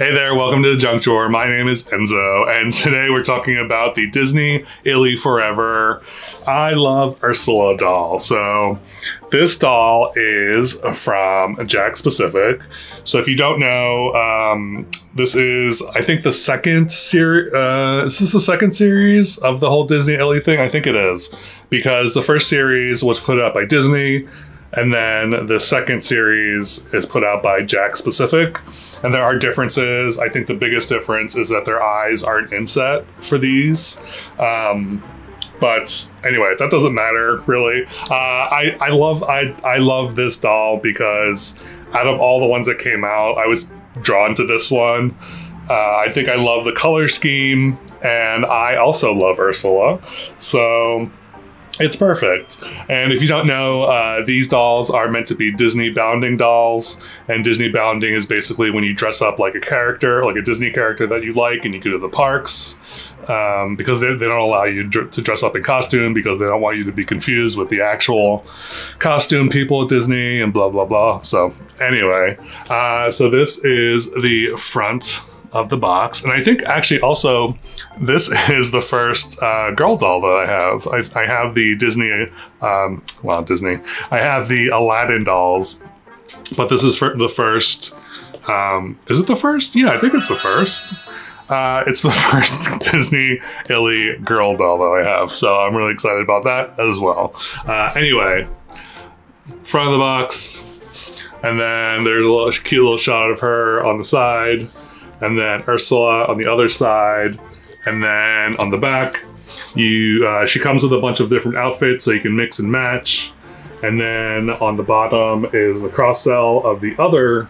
Hey there, welcome to The Junk Drawer. My name is Enzo, and today we're talking about the Disney ILY 4Ever I Love Ursula doll. So this doll is from Jack Specific. So if you don't know, this is, I think, the second series. Is this the second series of the whole Disney ILY thing? I think it is, because the first series was put out by Disney, and then the second series is put out by Jack Specific. And there are differences. I think the biggest difference is that their eyes aren't inset for these. But anyway, that doesn't matter really. I love this doll because out of all the ones that came out, I was drawn to this one. I think I love the color scheme, and I also love Ursula. So it's perfect. And if you don't know, these dolls are meant to be Disney bounding dolls, and Disney bounding is basically when you dress up like a character, like a Disney character that you like, and you go to the parks, because they don't allow you to dress up in costume because they don't want you to be confused with the actual costume people at Disney and blah, blah, blah. So anyway, so this is the front of the box. And I think actually also, this is the first girl doll that I have. I have the Disney, I have the Aladdin dolls, but this is for the first, is it the first? Yeah, I think it's the first. It's the first Disney ILY girl doll that I have. So I'm really excited about that as well. Anyway, front of the box. And then there's a little, cute little shot of her on the side, and then Ursula on the other side, and then on the back, she comes with a bunch of different outfits so you can mix and match. And then on the bottom is the cross-sell of the other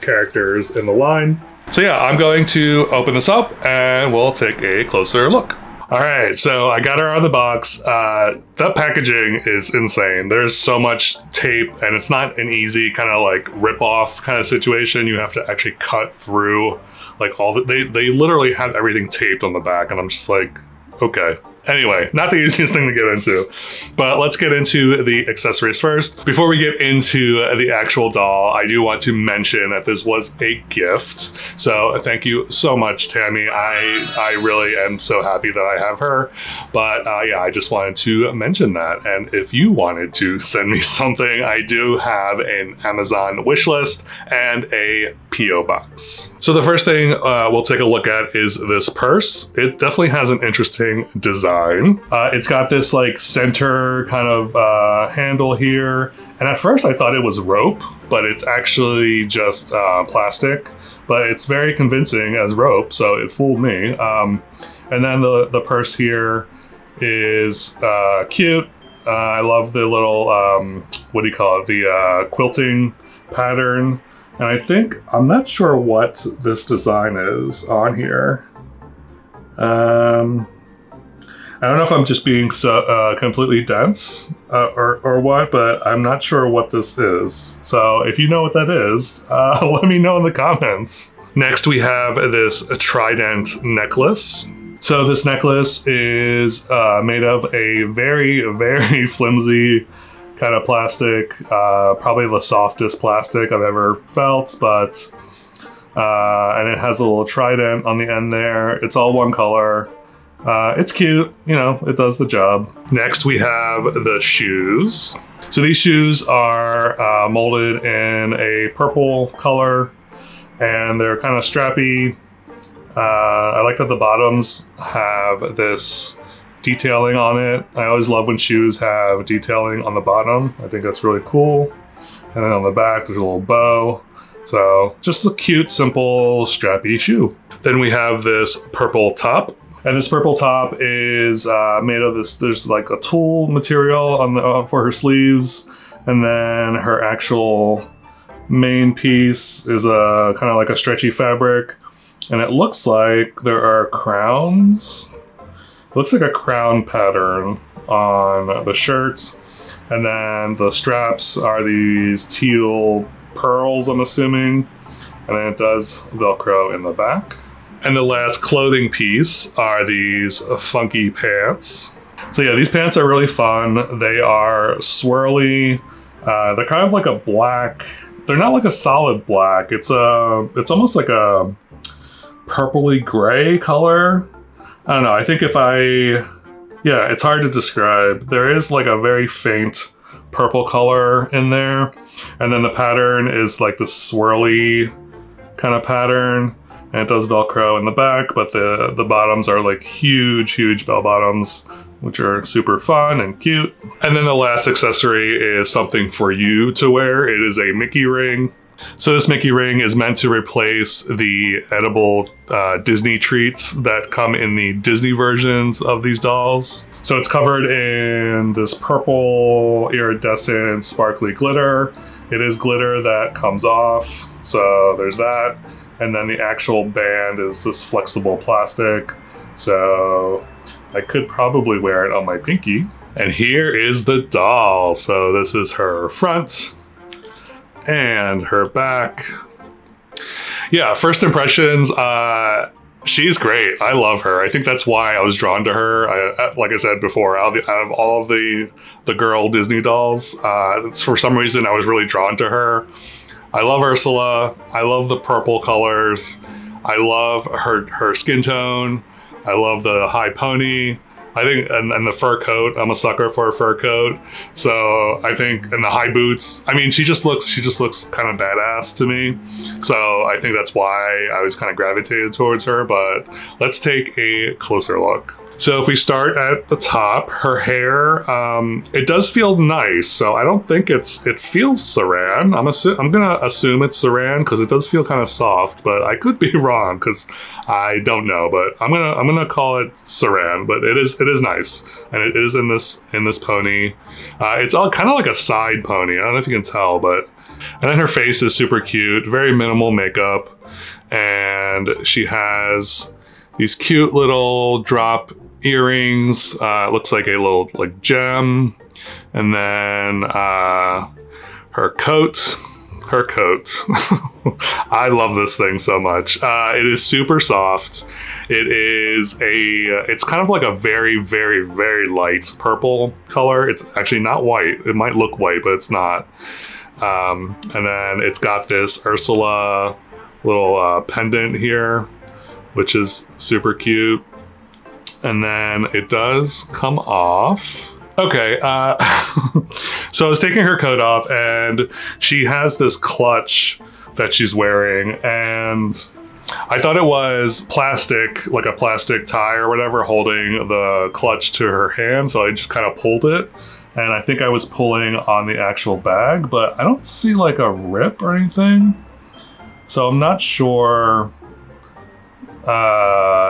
characters in the line. So yeah, I'm going to open this up and we'll take a closer look. All right, so I got her out of the box. That packaging is insane. There's so much tape, and it's not an easy kind of like rip-off kind of situation. You have to actually cut through like all the, they literally have everything taped on the back, and I'm just like, okay. Anyway, not the easiest thing to get into, but let's get into the accessories first. Before we get into the actual doll, I do want to mention that this was a gift. So thank you so much, Tammy. I really am so happy that I have her, but yeah, I just wanted to mention that. And if you wanted to send me something, I do have an Amazon wish list and a P.O. box. So the first thing we'll take a look at is this purse. It definitely has an interesting design. It's got this like center kind of handle here. And at first I thought it was rope, but it's actually just plastic, but it's very convincing as rope. So it fooled me. And then the purse here is cute. I love the little, what do you call it? The quilting pattern. And I think, I'm not sure what this design is on here. I don't know if I'm just being so completely dense or what, but I'm not sure what this is. So if you know what that is, let me know in the comments. Next, we have this trident necklace. So this necklace is made of a very, very flimsy kind of plastic, probably the softest plastic I've ever felt, but, and it has a little trident on the end there. It's all one color. It's cute, you know, it does the job. Next, we have the shoes. So these shoes are molded in a purple color, and they're kind of strappy. I like that the bottoms have this detailing on it. I always love when shoes have detailing on the bottom. I think that's really cool. And then on the back, there's a little bow. So just a cute, simple, strappy shoe. Then we have this purple top. And this purple top is made of this, there's like a tulle material on the, for her sleeves. And then her actual main piece is a kind of like a stretchy fabric. And it looks like there are crowns. It looks like a crown pattern on the shirt. And then the straps are these teal pearls, I'm assuming. And then it does Velcro in the back. And the last clothing piece are these funky pants. So yeah, these pants are really fun. They are swirly. They're kind of like a black They're not like a solid black. It's almost like a purpley gray color. I don't know. I think if yeah, it's hard to describe. There is like a very faint purple color in there. And then the pattern is like this swirly kind of pattern. And it does Velcro in the back, but the bottoms are like huge, huge bell bottoms, which are super fun and cute. And then the last accessory is something for you to wear. It is a Mickey ring. So this Mickey ring is meant to replace the edible Disney treats that come in the Disney versions of these dolls. So it's covered in this purple iridescent sparkly glitter. It is glitter that comes off, so there's that. And then the actual band is this flexible plastic. So I could probably wear it on my pinky. And here is the doll. So this is her front and her back. Yeah, first impressions, she's great. I love her. I think that's why I was drawn to her. Like I said before, out of all of the girl Disney dolls, for some reason I was really drawn to her. I love Ursula. I love the purple colors. I love her skin tone. I love the high pony. I think, and the fur coat. I'm a sucker for a fur coat. So I think, and the high boots. I mean, she just looks kind of badass to me. So I think that's why I was kind of gravitated towards her, but let's take a closer look. So if we start at the top, her hair, it does feel nice. So I don't think it feels Saran. I'm gonna assume it's Saran because it does feel kind of soft, but I could be wrong because I don't know. But I'm gonna call it Saran. But it is nice, and it is in this pony. It's all kind of like a side pony. I don't know if you can tell, but and then her face is super cute, very minimal makeup, and she has these cute little drop earrings. It looks like a little like gem, and then her coat. I love this thing so much. It is super soft. It's kind of like a very, very, very light purple color. It's actually not white. It might look white, but it's not. And then it's got this Ursula little pendant here, which is super cute. And then it does come off. Okay, so I was taking her coat off, and she has this clutch that she's wearing, and I thought it was plastic, like a plastic tie or whatever, holding the clutch to her hand, so I just kind of pulled it. And I think I was pulling on the actual bag, but I don't see like a rip or anything. So I'm not sure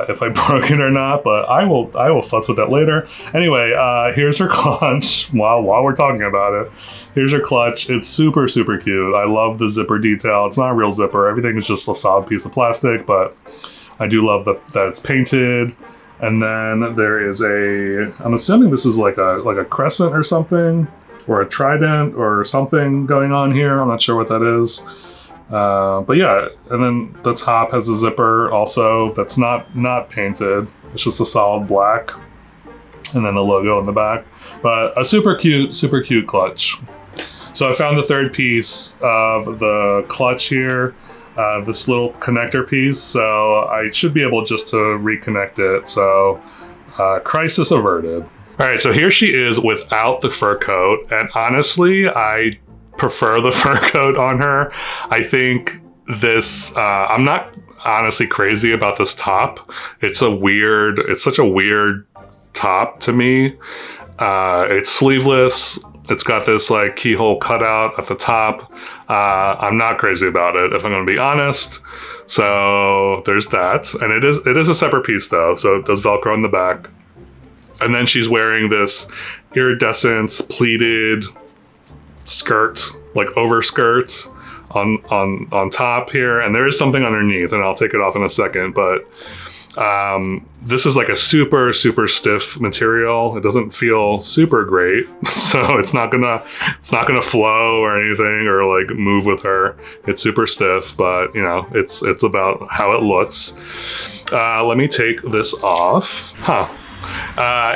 if I broke it or not, but I will futz with that later. Anyway, here's her clutch. While we're talking about it, here's her clutch. It's super, super cute. I love the zipper detail. It's not a real zipper. Everything is just a solid piece of plastic, but I do love that it's painted. And then there is I'm assuming this is like a crescent or something, or a trident or something going on here. I'm not sure what that is. But yeah, and then the top has a zipper also that's not painted. It's just a solid black, and then the logo on the back. But a super cute clutch. So I found the third piece of the clutch here, this little connector piece. So I should be able just to reconnect it. So crisis averted. All right, so here she is without the fur coat, and honestly, I prefer the fur coat on her. I think this, I'm not honestly crazy about this top. It's such a weird top to me. It's sleeveless. It's got this like keyhole cutout at the top. I'm not crazy about it, if I'm gonna be honest. So there's that. And it is a separate piece though. So it does Velcro in the back. And then she's wearing this iridescent pleated skirt, like overskirt on top here, and there is something underneath, and I'll take it off in a second, but this is like a super, super stiff material. It doesn't feel super great, so it's not gonna flow or anything, or like move with her. It's super stiff, but you know, it's about how it looks. Let me take this off.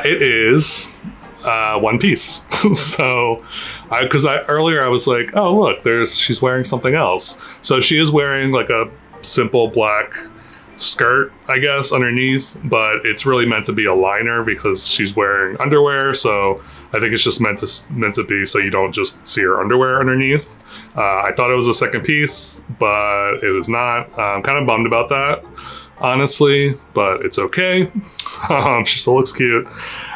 It is one piece. So, because earlier I was like, oh look, she's wearing something else. So she is wearing like a simple black skirt, I guess, underneath, but it's really meant to be a liner because she's wearing underwear. So I think it's just meant to be so you don't just see her underwear underneath. I thought it was a second piece, but it is not. I'm kind of bummed about that, honestly, but it's okay. She still looks cute.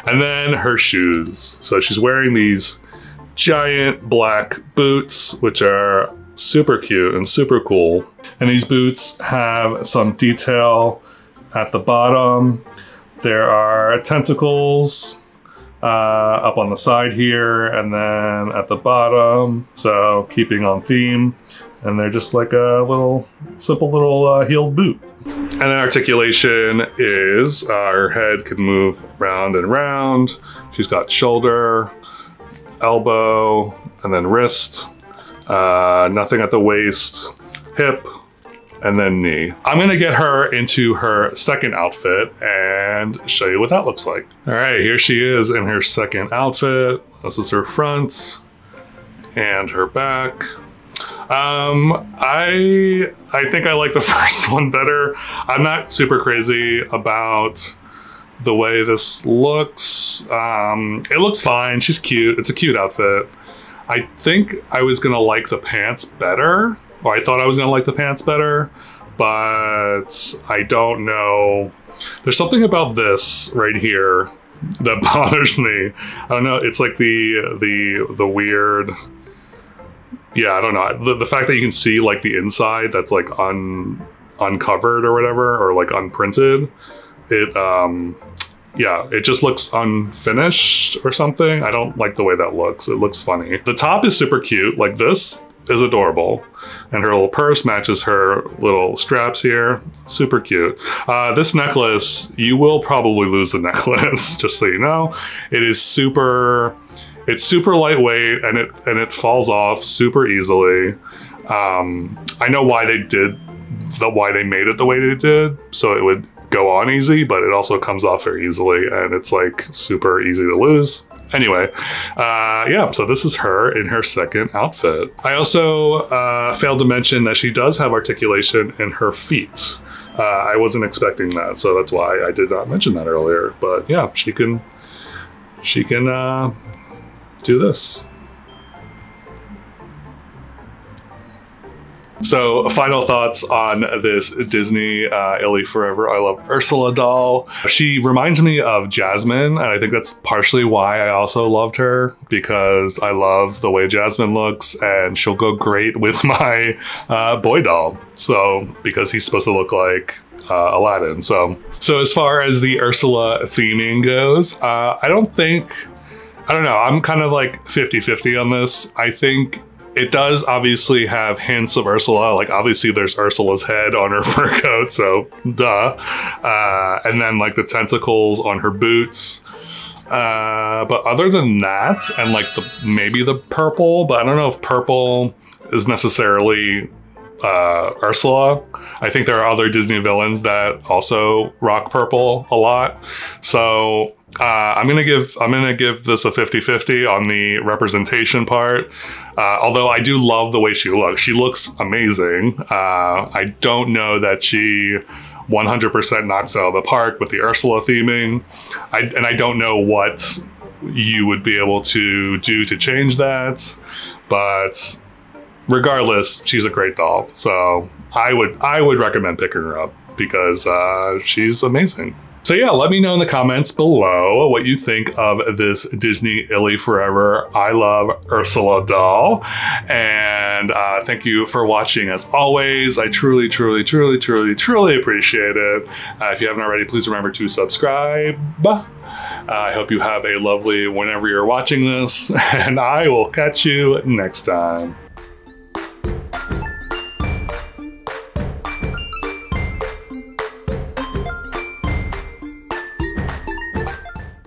And then her shoes. So she's wearing these giant black boots, which are super cute and super cool. And these boots have some detail at the bottom. There are tentacles up on the side here and then at the bottom. So keeping on theme. And they're just like a little, simple little heeled boot. And then articulation is her head can move round and round. She's got shoulder, elbow, and then wrist. Nothing at the waist, hip, and then knee. I'm gonna get her into her second outfit and show you what that looks like. All right, here she is in her second outfit. This is her front and her back. I think I like the first one better. I'm not super crazy about the way this looks. It looks fine, she's cute, it's a cute outfit. I think I was gonna like the pants better, or I thought I was gonna like the pants better, but I don't know. There's something about this right here that bothers me. I don't know, it's like the weird, yeah, I don't know. The fact that you can see like the inside that's like uncovered or whatever, or like unprinted, it, yeah, it just looks unfinished or something. I don't like the way that looks. It looks funny. The top is super cute. Like this is adorable. And her little purse matches her little straps here. Super cute. This necklace, you will probably lose the necklace, just so you know. It is super, it's super lightweight and it falls off super easily. I know why they did, why they made it the way they did. So it would go on easy, but it also comes off very easily and it's like super easy to lose. Anyway, yeah, so this is her in her second outfit. I also failed to mention that she does have articulation in her feet. I wasn't expecting that, so that's why I did not mention that earlier. But yeah, she can do this. So final thoughts on this Disney ILY 4Ever I Love Ursula doll. She reminds me of Jasmine, and I think that's partially why I also loved her, because I love the way Jasmine looks and she'll go great with my boy doll. So, because he's supposed to look like Aladdin. So as far as the Ursula theming goes, I don't know, I'm kind of like 50-50 on this. I think it does obviously have hints of Ursula. Like obviously there's Ursula's head on her fur coat, so duh. And then like the tentacles on her boots. But other than that, and like maybe the purple, but I don't know if purple is necessarily Ursula. I think there are other Disney villains that also rock purple a lot. So I'm gonna give this a 50-50 on the representation part. Although I do love the way she looks. She looks amazing. I don't know that she 100% knocks out of the park with the Ursula theming. And I don't know what you would be able to do to change that. But regardless, she's a great doll. So I would recommend picking her up because she's amazing. So yeah, let me know in the comments below what you think of this Disney ILY 4Ever I Love Ursula doll. And thank you for watching as always. I truly, truly, truly, truly, truly appreciate it. If you haven't already, please remember to subscribe. I hope you have a lovely whenever you're watching this, and I will catch you next time.